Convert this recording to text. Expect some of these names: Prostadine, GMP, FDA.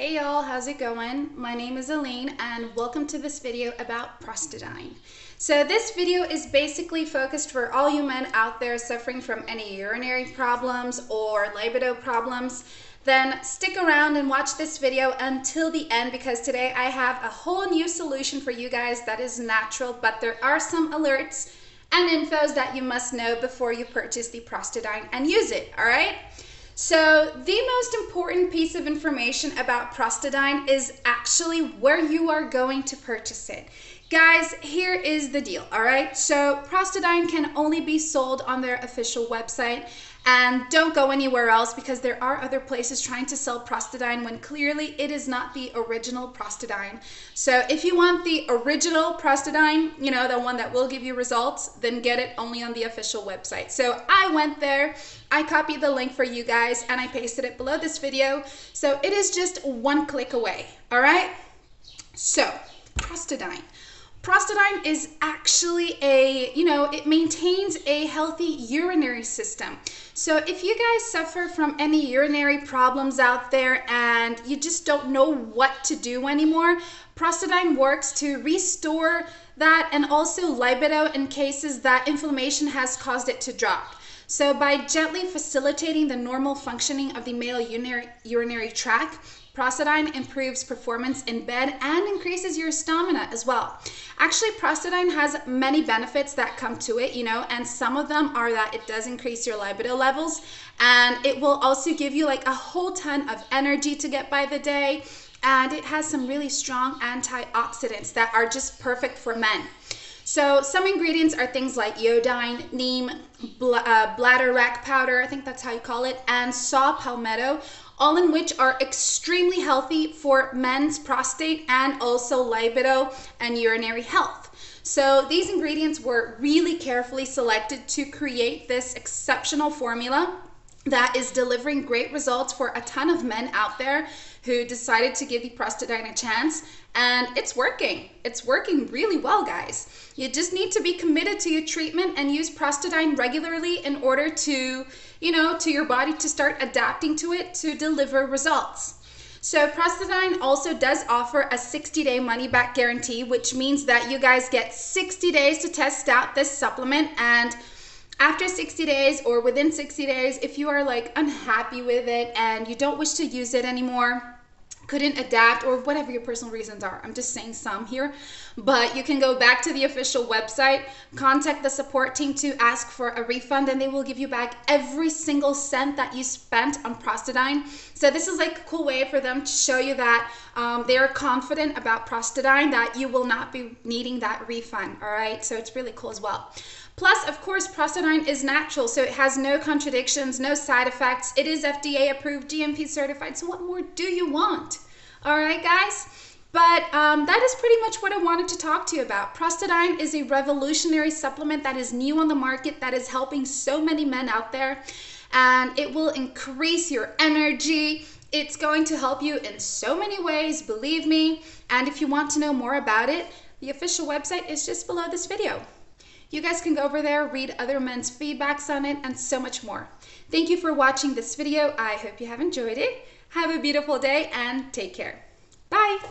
Hey y'all, how's it going? My name is Aline and welcome to this video about Prostadine. So this video is basically focused for all you men out there suffering from any urinary problems or libido problems. Then stick around and watch this video until the end because today I have a whole new solution for you guys that is natural, but there are some alerts and infos that you must know before you purchase the Prostadine and use it, all right? So the most important piece of information about Prostadine is actually where you are going to purchase it. Guys, here is the deal, all right? So Prostadine can only be sold on their official website and don't go anywhere else because there are other places trying to sell Prostadine when clearly it is not the original Prostadine. So if you want the original Prostadine, you know, the one that will give you results, then get it only on the official website. So I went there, I copied the link for you guys and I pasted it below this video. So it is just one click away, all right? So Prostadine. Prostadine is actually a, you know, it maintains a healthy urinary system. So if you guys suffer from any urinary problems out there and you just don't know what to do anymore, Prostadine works to restore that and also libido in cases that inflammation has caused it to drop. So by gently facilitating the normal functioning of the male urinary tract, Prostadine improves performance in bed and increases your stamina as well. Actually, Prostadine has many benefits that come to it, you know, and some of them are that it does increase your libido levels and it will also give you like a whole ton of energy to get by the day. And it has some really strong antioxidants that are just perfect for men. So some ingredients are things like iodine, neem, bladder wrack powder, I think that's how you call it, and saw palmetto, all in which are extremely healthy for men's prostate and also libido and urinary health. So these ingredients were really carefully selected to create this exceptional formula that is delivering great results for a ton of men out there who decided to give the Prostadine a chance, and it's working. It's working really well, guys. You just need to be committed to your treatment and use Prostadine regularly in order to, you know, to your body to start adapting to it to deliver results. So Prostadine also does offer a 60-day money-back guarantee, which means that you guys get 60 days to test out this supplement, and after 60 days or within 60 days, if you are like unhappy with it and you don't wish to use it anymore, couldn't adapt or whatever your personal reasons are, I'm just saying some here, but you can go back to the official website, contact the support team to ask for a refund and they will give you back every single cent that you spent on Prostadine. So this is like a cool way for them to show you that they are confident about Prostadine, that you will not be needing that refund, all right? So it's really cool as well. Plus, of course, Prostadine is natural, so it has no contradictions, no side effects. It is FDA approved, GMP certified, so what more do you want? All right, guys? But that is pretty much what I wanted to talk to you about. Prostadine is a revolutionary supplement that is new on the market that is helping so many men out there, and it will increase your energy. It's going to help you in so many ways, believe me. And if you want to know more about it, the official website is just below this video. You guys can go over there, read other men's feedbacks on it, and so much more. Thank you for watching this video. I hope you have enjoyed it. Have a beautiful day and take care. Bye.